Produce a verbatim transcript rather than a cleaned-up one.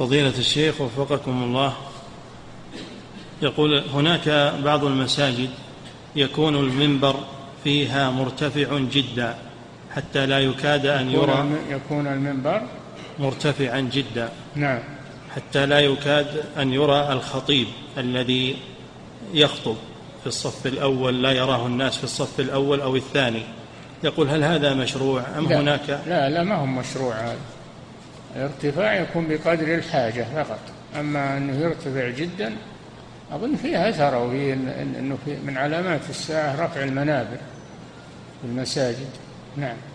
فضيلة الشيخ وفقكم الله، يقول هناك بعض المساجد يكون المنبر فيها مرتفع جدا حتى لا يكاد أن يرى، يكون المنبر مرتفعا جدا نعم حتى لا يكاد أن يرى الخطيب الذي يخطب في الصف الأول، لا يراه الناس في الصف الأول أو الثاني. يقول هل هذا مشروع أم لا هناك؟ لا لا ما هو مشروع، هذا الارتفاع يكون بقدر الحاجة فقط، أما أنه يرتفع جدا أظن فيها أثر، وفيه أنه من علامات الساعة رفع المنابر في المساجد. نعم.